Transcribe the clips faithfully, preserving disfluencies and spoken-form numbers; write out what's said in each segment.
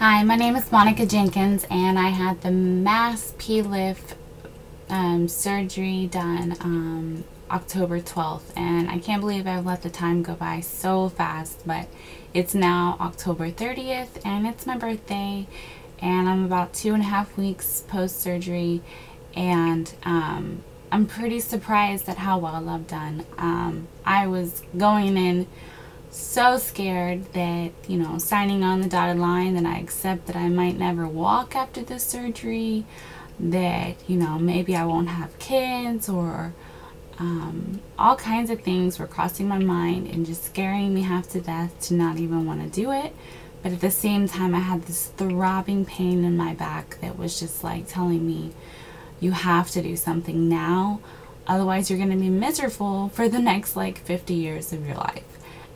Hi, my name is Monica Jenkins, and I had the M A S P L I F um, surgery done um, October twelfth, and I can't believe I've let the time go by so fast, but it's now October thirtieth, and it's my birthday, and I'm about two and a half weeks post-surgery, and um, I'm pretty surprised at how well I've done. Um, I was going in so scared that, you know, signing on the dotted line that I accept that I might never walk after this surgery, that, you know, maybe I won't have kids, or um, all kinds of things were crossing my mind and just scaring me half to death to not even want to do it. But at the same time, I had this throbbing pain in my back that was just like telling me, you have to do something now, otherwise you're going to be miserable for the next like fifty years of your life.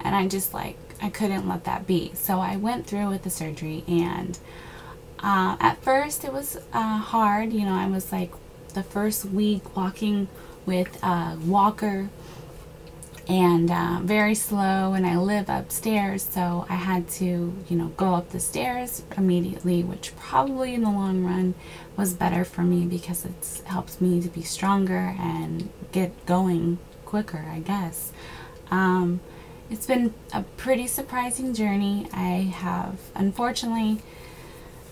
And I just like, I couldn't let that be. So I went through with the surgery, and uh, at first it was uh, hard. You know, I was like the first week walking with a walker and uh, very slow, and I live upstairs. So I had to, you know, go up the stairs immediately, which probably in the long run was better for me because it's helps me to be stronger and get going quicker, I guess. Um, It's been a pretty surprising journey. I have, unfortunately,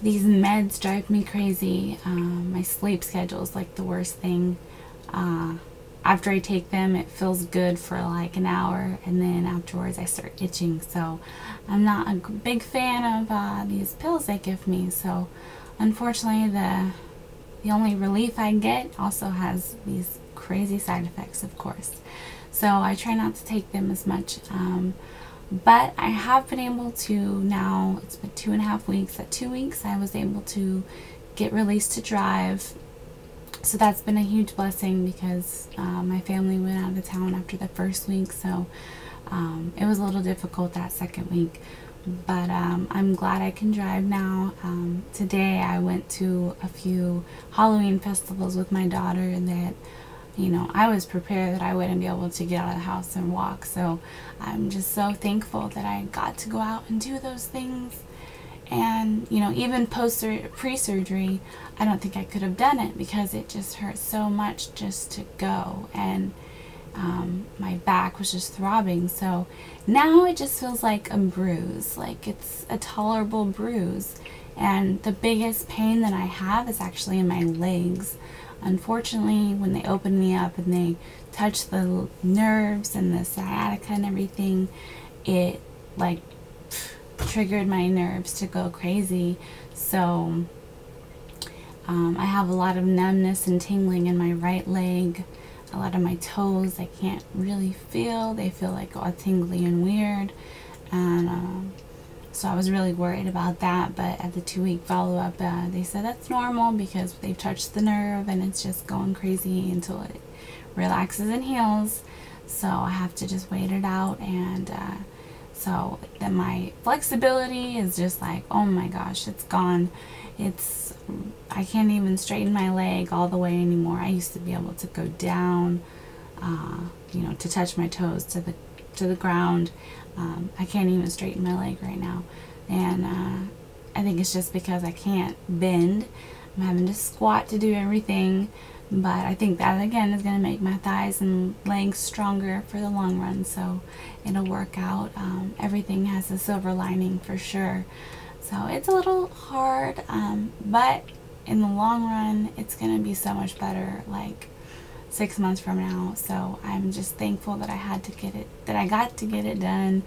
these meds drive me crazy. Um, my sleep schedule is like the worst thing. Uh, after I take them, it feels good for like an hour, and then afterwards I start itching. So I'm not a big fan of uh, these pills they give me. So unfortunately, the, the only relief I get also has these crazy side effects, of course. So I try not to take them as much, um, but I have been able to now, it's been two and a half weeks, at two weeks I was able to get released to drive. So that's been a huge blessing because uh, my family went out of town after the first week, so um, it was a little difficult that second week. But um, I'm glad I can drive now. Um, today I went to a few Halloween festivals with my daughter that, you know, I was prepared that I wouldn't be able to get out of the house and walk. So I'm just so thankful that I got to go out and do those things. And, you know, even post pre-surgery, I don't think I could have done it because it just hurt so much just to go. And um, my back was just throbbing. So now it just feels like a bruise, like it's a tolerable bruise. And the biggest pain that I have is actually in my legs. Unfortunately, when they open me up and they touch the nerves and the sciatica and everything, it like triggered my nerves to go crazy. So um, I have a lot of numbness and tingling in my right leg. A lot of my toes I can't really feel. They feel like all tingly and weird. And um, so I was really worried about that, but at the two-week follow-up, uh, they said that's normal because they've touched the nerve and it's just going crazy until it relaxes and heals. So I have to just wait it out, and uh, so then my flexibility is just like, oh my gosh, it's gone. It's I can't even straighten my leg all the way anymore. I used to be able to go down, uh, you know, to touch my toes to the to the ground. Um, I can't even straighten my leg right now, and uh, I think it's just because I can't bend. I'm having to squat to do everything, but I think that again is going to make my thighs and legs stronger for the long run, so it'll work out. Um, everything has a silver lining for sure, so it's a little hard, um, but in the long run it's going to be so much better, like six months from now. So I'm just thankful that I had to get it, that I got to get it done,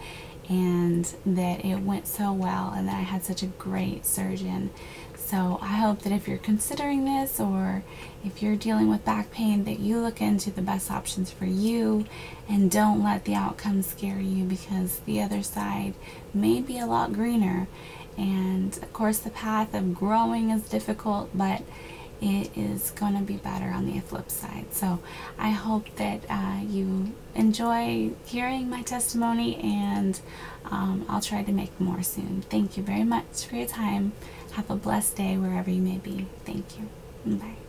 and that it went so well, and that I had such a great surgeon. So I hope that if you're considering this, or if you're dealing with back pain, that you look into the best options for you, and don't let the outcome scare you, because the other side may be a lot greener. And of course the path of growing is difficult, but it is going to be better on the flip side. So I hope that uh, you enjoy hearing my testimony, and um, I'll try to make more soon. Thank you very much for your time. Have a blessed day wherever you may be. Thank you. Bye.